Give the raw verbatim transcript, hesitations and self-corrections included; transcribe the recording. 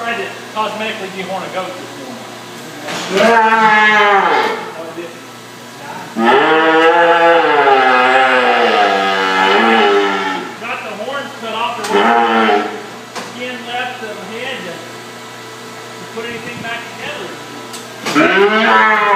tried to cosmetically dehorn a goat this morning. That was it. Got the horns cut off the right, skin left of the head, and put anything back together.